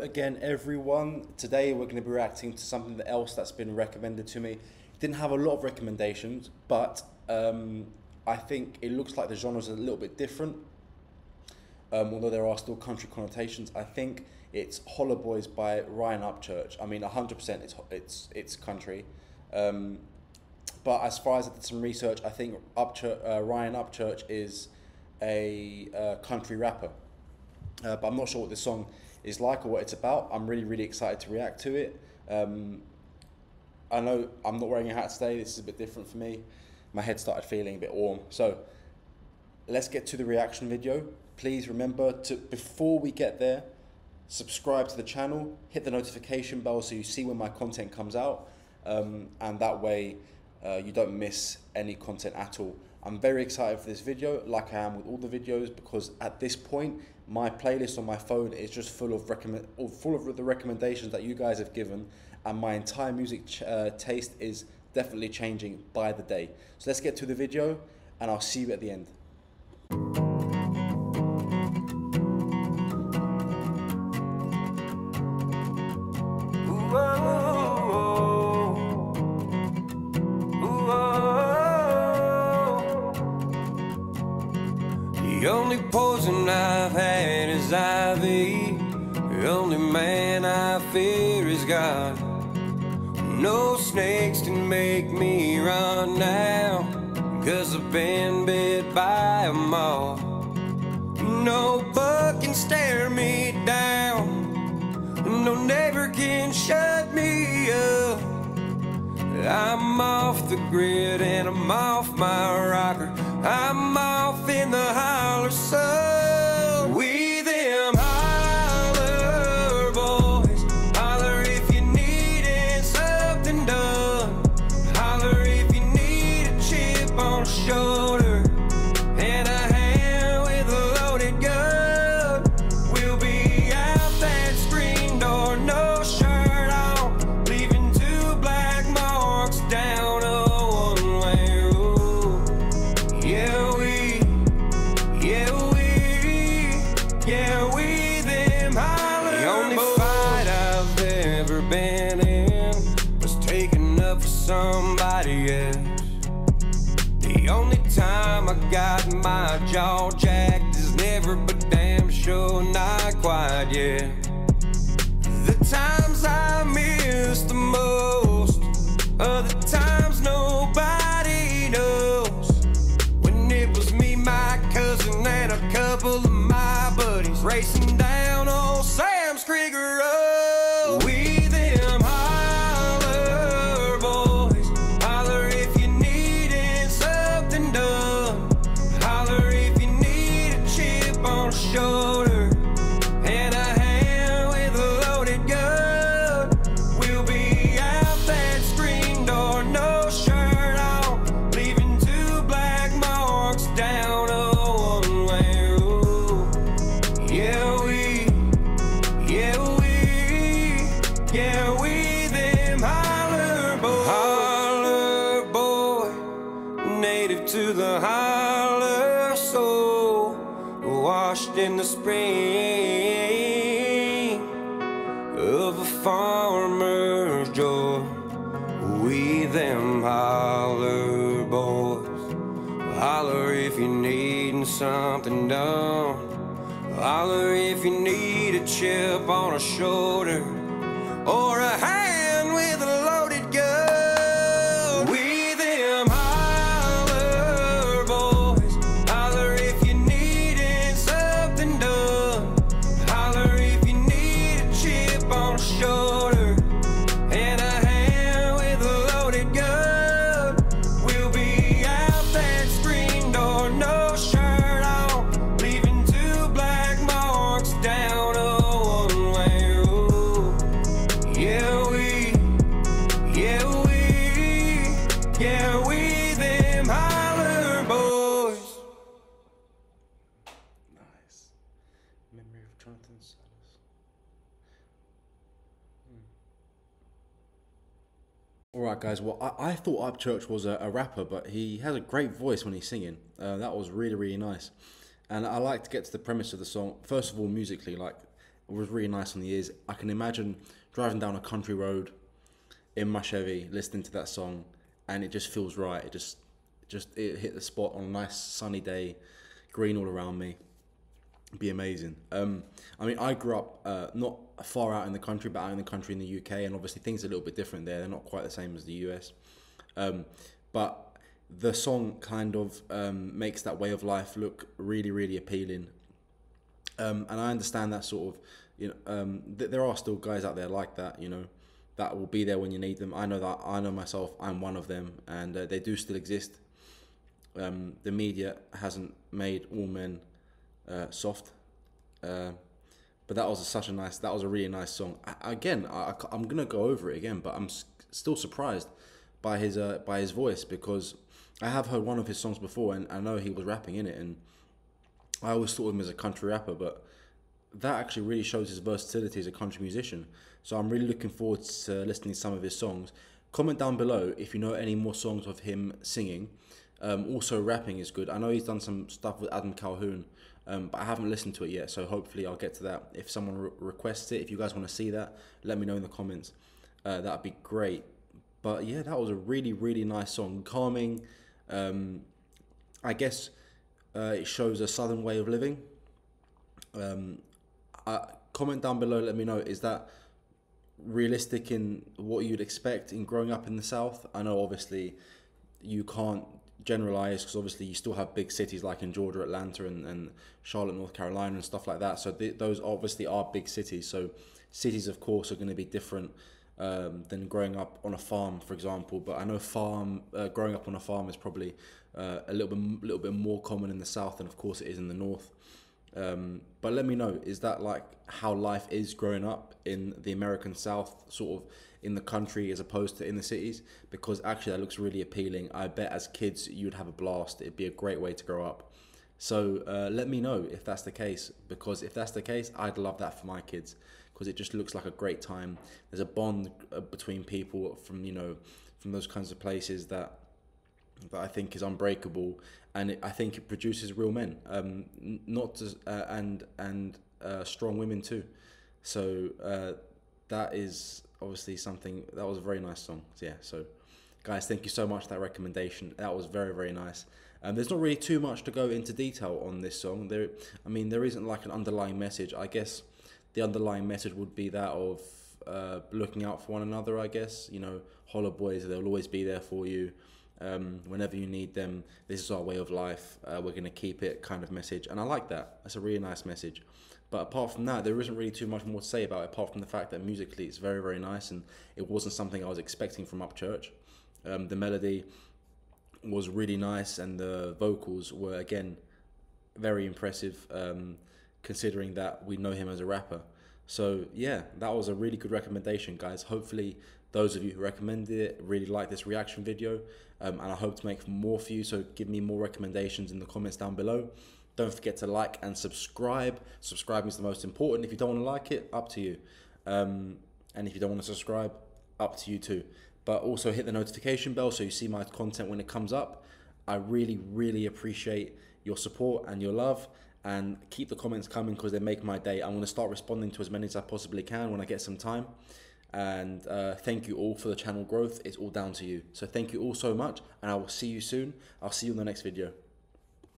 Again, everyone, today we're going to be reacting to something else that's been recommended to me. Didn't have a lot of recommendations, but I think it looks like the genre's a little bit different, although there are still country connotations. I think it's Holler Boys by Ryan Upchurch. I mean, 100% it's country, but as far as I did some research, I think Ryan Upchurch is a country rapper, but I'm not sure what this song is like or what it's about. I'm really excited to react to it. I know I'm not wearing a hat today. This is a bit different for me. My head started feeling a bit warm. So let's get to the reaction video. Please remember to, before we get there, subscribe to the channel, hit the notification bell so you see when my content comes out, and that way you don't miss any content at all. I'm very excited for this video, like I am with all the videos, because at this point, my playlist on my phone is just full of the recommendations that you guys have given, and my entire music taste is definitely changing by the day. So let's get to the video, and I'll see you at the end. The only poison I've had is ivy. The only man I fear is God. No snakes can make me run now, 'cause I've been bit by a moth. No buck can stare me down. No neighbor can shut me up. I'm off the grid and I'm off my rocker. I'm off in the holler sun. We them holler boys. Holler if you needin' something done. Holler if you need a chip on the shoulder and a hand with a loaded gun. We'll be out that screen door, no shirt on, leaving two black marks down a one-way road. Yeah, we them holler. The only fight I've ever been in was taken up for somebody else. The only time I got my jaw jacked is never, but damn sure not quite yet. The times I miss the most are the times nobody knows. When it was me, my cousin, and a couple of my buddies racing down on Sam's Creek Road. We them holler boys. Holler if you needin' something done. Holler if you need a chip on the shoulder and a hand with a loaded gun. We'll be out that screen door, no shirt on, leaving two black marks down a one-way road. Yeah, we them holler boys. Holler boy, native to the holler soul, washed in the spring of a farmer's joy. We them holler boys. Holler if you needin' something done. Holler if you need a chip on a shoulder or a hand with a loaded gun. We them holler boys. Holler if you needin' something done. Holler if you need a chip on the shoulder and a hand with a loaded gun. We'll be out that screen door, no shirt on, leaving two black marks down a one-way road. Yeah, we them holler boys. Nice. Memory of Jonathan Sellers. Alright guys, well I thought Upchurch was a rapper, but he has a great voice when he's singing. That was really nice. And I like to get to the premise of the song. First of all, musically, like was really nice on the ears. I can imagine driving down a country road in my Chevy, listening to that song, and it just feels right. It hit the spot on a nice sunny day, green all around me. It'd be amazing. I mean, I grew up not far out in the country, but out in the country in the UK, and obviously things are a little bit different there. They're not quite the same as the US. But the song kind of makes that way of life look really, really appealing. And I understand that sort of, you know, there are still guys out there like that, you know, that will be there when you need them. I know that. I know myself. I'm one of them, and they do still exist. The media hasn't made all men soft, but that was a really nice song. I'm gonna go over it again, but I'm still surprised by his voice, because I have heard one of his songs before, and I know he was rapping in it, and I always thought of him as a country rapper, but that actually really shows his versatility as a country musician. So I'm really looking forward to listening to some of his songs. Comment down below if you know any more songs of him singing. Also, rapping is good. I know he's done some stuff with Adam Calhoun, but I haven't listened to it yet, so hopefully I'll get to that. If someone requests it, if you guys want to see that, let me know in the comments. That'd be great. But yeah, that was a really, really nice song. Calming. I guess it shows a southern way of living. Comment down below, let me know, is that realistic in what you'd expect in growing up in the South? I know obviously you can't generalize, because obviously you still have big cities like in Georgia, Atlanta, and Charlotte, North Carolina, and stuff like that. So those obviously are big cities. So cities, of course, are going to be different than growing up on a farm, for example. But I know growing up on a farm is probably a little bit more common in the South than, of course, it is in the North. But let me know, is that like how life is growing up in the American South, sort of in the country as opposed to in the cities? Because actually that looks really appealing. I bet as kids you'd have a blast. It'd be a great way to grow up. So let me know if that's the case, because if that's the case, I'd love that for my kids, because it just looks like a great time. There's a bond between people from those kinds of places that I think is unbreakable, and I think it produces real men, and strong women too. So that is obviously something. That was a very nice song. So yeah. So guys, thank you so much for that recommendation. That was very, very nice. There's not really too much to go into detail on this song. I mean, there isn't like an underlying message. I guess the underlying message would be that of looking out for one another. I guess, you know, Holler Boys, they'll always be there for you. Whenever you need them, this is our way of life, we're going to keep it kind of message, and I like that. That's a really nice message. But apart from that, there isn't really too much more to say about it, apart from the fact that musically it's very, very nice, and it wasn't something I was expecting from Upchurch. The melody was really nice, and the vocals were again very impressive, considering that we know him as a rapper. So yeah, that was a really good recommendation, guys. Hopefully those of you who recommended it really like this reaction video, and I hope to make more for you, so give me more recommendations in the comments down below. Don't forget to like and subscribe. Subscribing is the most important. If you don't want to like it, up to you. And if you don't want to subscribe, up to you too. But also hit the notification bell so you see my content when it comes up. I really, really appreciate your support and your love. And keep the comments coming, because they make my day. I'm going to start responding to as many as I possibly can when I get some time. And thank you all for the channel growth. It's all down to you. So thank you all so much, and I will see you soon. I'll see you in the next video.